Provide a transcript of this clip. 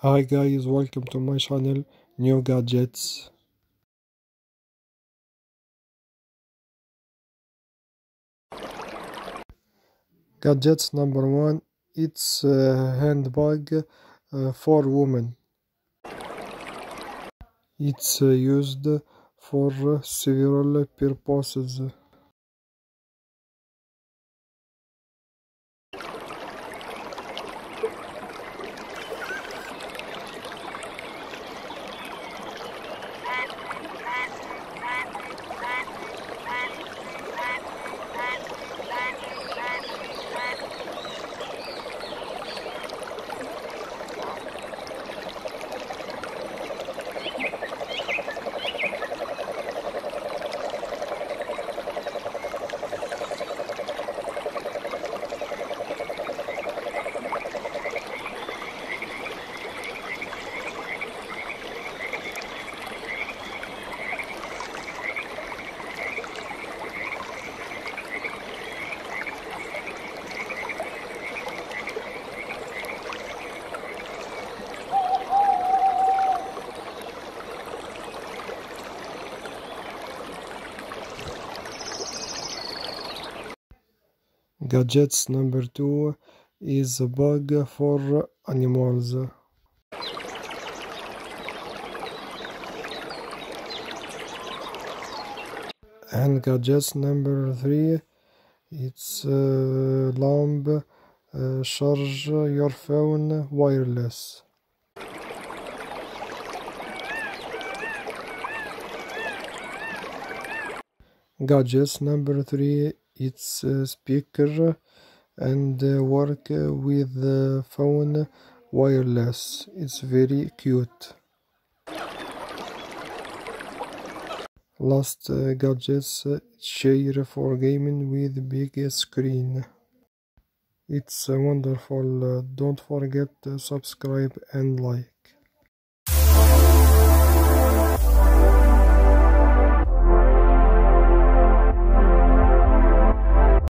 Hi guys, welcome to my channel, New Gadgets. Gadgets number one, it's a handbag for women. It's used for several purposes. Gadgets number two is a bag for animals. And gadgets number three, it's a lamp, charge your phone wireless. Gadgets number three, it's a speaker and work with the phone wireless. It's very cute. Last gadgets, chair for gaming with big screen. It's wonderful. Don't forget to subscribe and like.